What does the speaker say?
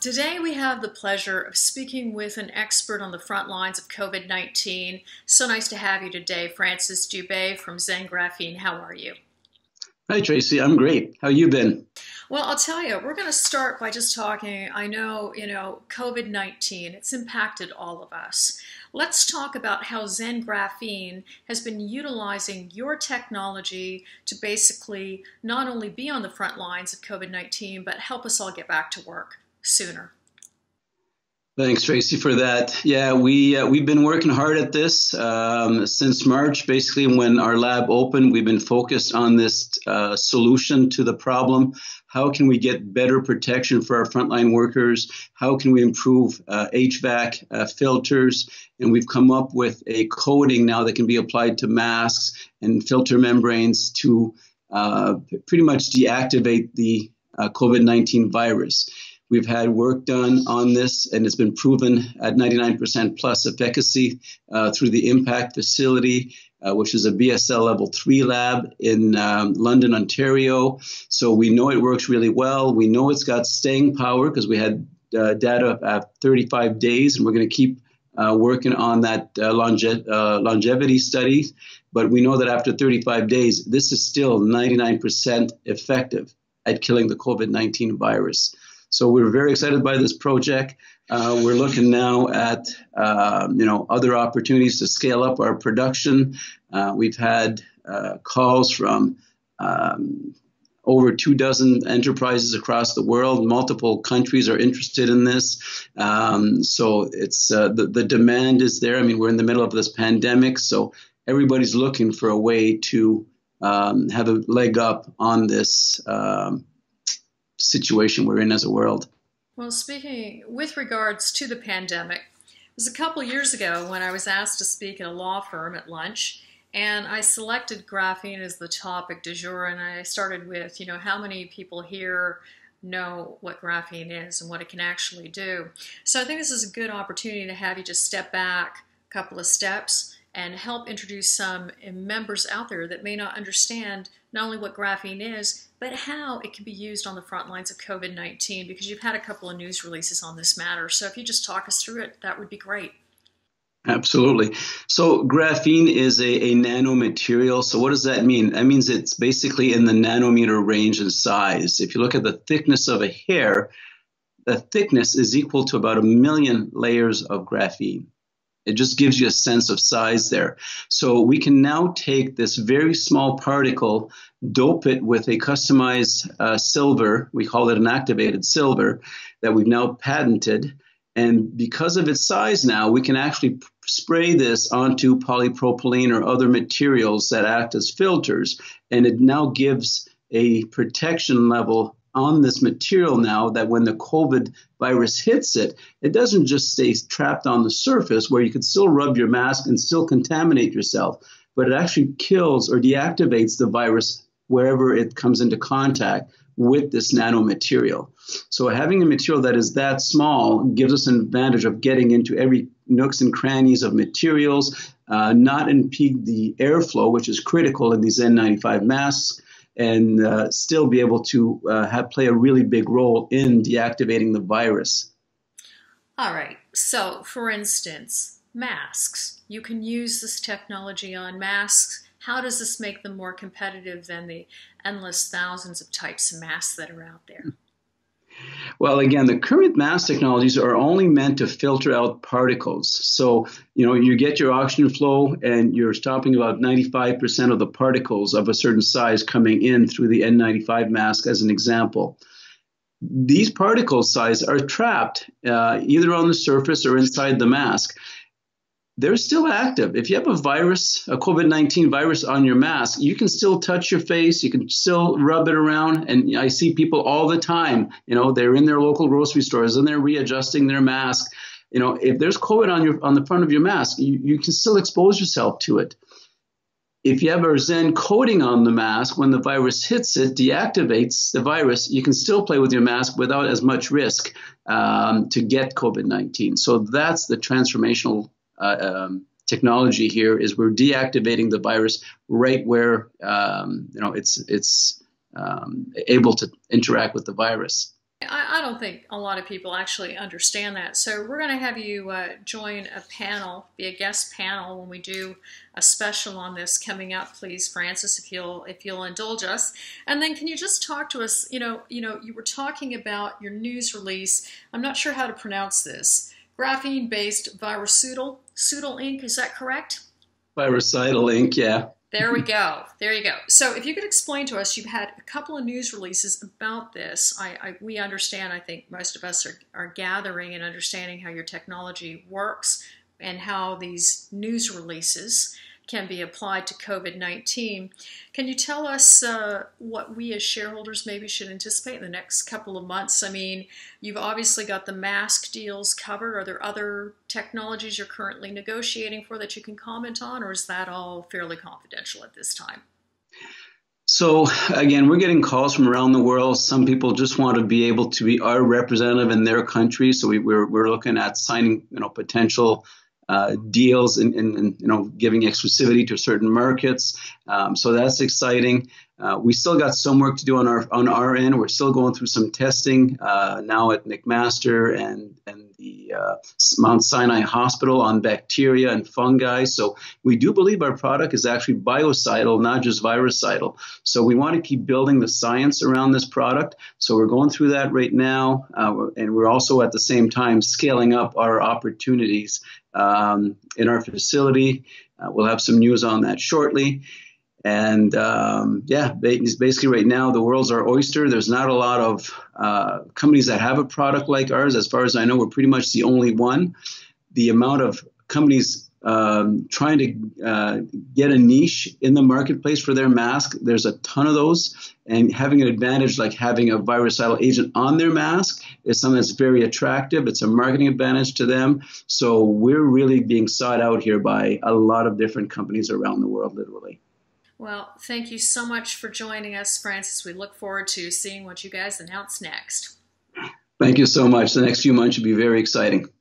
Today we have the pleasure of speaking with an expert on the front lines of COVID-19. So nice to have you today, Francis Dube from Zen Graphene. How are you? Hi, Tracy. I'm great. How you been? Well, I'll tell you, we're going to start by just talking. I know, COVID-19, it's impacted all of us. Let's talk about how Zen Graphene has been utilizing your technology to basically not only be on the front lines of COVID-19, but help us all get back to work sooner. Thanks, Tracy, for that. Yeah, we've been working hard at this since March. Basically, when our lab opened, we've been focused on this solution to the problem. How can we get better protection for our frontline workers? How can we improve HVAC filters? And we've come up with a coating now that can be applied to masks and filter membranes to pretty much deactivate the COVID-19 virus. We've had work done on this, and it's been proven at 99% plus efficacy through the ImPaKT facility, which is a BSL level 3 lab in London, Ontario. So we know it works really well. We know it's got staying power because we had data at 35 days, and we're going to keep working on that longevity study. But we know that after 35 days, this is still 99% effective at killing the COVID-19 virus. So we're very excited by this project. We're looking now at other opportunities to scale up our production. We've had calls from over 24 enterprises across the world. Multiple countries are interested in this. So it's the demand is there. I mean, we're in the middle of this pandemic, so everybody's looking for a way to have a leg up on this situation we're in as a world. Well, speaking with regards to the pandemic, it was a couple years ago when I was asked to speak at a law firm at lunch, and I selected graphene as the topic du jour, and I started with, how many people here know what graphene is and what it can actually do. So I think this is a good opportunity to have you just step back a couple of steps and help introduce some members out there that may not understand not only what graphene is, but how it can be used on the front lines of COVID-19, because you've had a couple of news releases on this matter. So if you just talk us through it, that would be great. Absolutely. So graphene is a nanomaterial. So what does that mean? That means it's basically in the nanometer range in size. If you look at the thickness of a hair, the thickness is equal to about 1 million layers of graphene. It just gives you a sense of size there. So we can now take this very small particle, dope it with a customized silver, we call it an activated silver, that we've now patented. And because of its size now, we can actually spray this onto polypropylene or other materials that act as filters. And it now gives a protection level on this material now that when the COVID virus hits it, it doesn't just stay trapped on the surface where you could still rub your mask and still contaminate yourself, but it actually kills or deactivates the virus wherever it comes into contact with this nanomaterial. So having a material that is that small gives us an advantage of getting into every nooks and crannies of materials, not impede the airflow, which is critical in these N95 masks, and still be able to play a really big role in deactivating the virus. All right, so for instance, masks. You can use this technology on masks. How does this make them more competitive than the endless thousands of types of masks that are out there? Well, again, the current mask technologies are only meant to filter out particles. So, you get your oxygen flow and you're stopping about 95% of the particles of a certain size coming in through the N95 mask as an example. These particle size are trapped either on the surface or inside the mask. They're still active. If you have a virus, a COVID-19 virus on your mask, you can still touch your face, you can still rub it around. And I see people all the time, they're in their local grocery stores and they're readjusting their mask. If there's COVID on the front of your mask, you can still expose yourself to it. If you have our Zen coating on the mask, when the virus hits it, deactivates the virus, you can still play with your mask without as much risk to get COVID-19. So that's the transformational technology here is we're deactivating the virus right where it's able to interact with the virus. I don't think a lot of people actually understand that. So we're going to have you join a panel, be a guest panel when we do a special on this coming up, please, Francis, if you'll indulge us. And then can you just talk to us, you were talking about your news release. I'm not sure how to pronounce this. Graphene-based virucidal ink, is that correct? Virucidal ink, yeah. There we go. There you go. So if you could explain to us, you've had a couple of news releases about this. We understand, I think most of us are gathering and understanding how your technology works and how these news releases can be applied to COVID-19. Can you tell us what we as shareholders maybe should anticipate in the next couple of months? I mean, you've obviously got the mask deals covered. Are there other technologies you're currently negotiating for that you can comment on, or is that all fairly confidential at this time? So again, we're getting calls from around the world. Some people just want to be able to be our representative in their country. So we're looking at signing, potential deals and giving exclusivity to certain markets, so that's exciting. We still got some work to do on our end. We're still going through some testing now at McMaster and the Mount Sinai Hospital on bacteria and fungi. So we do believe our product is actually biocidal, not just virucidal. So we want to keep building the science around this product. So we're going through that right now, and we're also at the same time scaling up our opportunities in our facility. We'll have some news on that shortly. And yeah, basically right now the world's our oyster. There's not a lot of companies that have a product like ours. As far as I know, we're pretty much the only one. The amount of companies trying to get a niche in the marketplace for their mask, there's a ton of those. And having an advantage like having a virucidal agent on their mask is something that's very attractive. It's a marketing advantage to them. So we're really being sought out here by a lot of different companies around the world, literally. Well, thank you so much for joining us, Francis. We look forward to seeing what you guys announce next. Thank you so much. The next few months should be very exciting.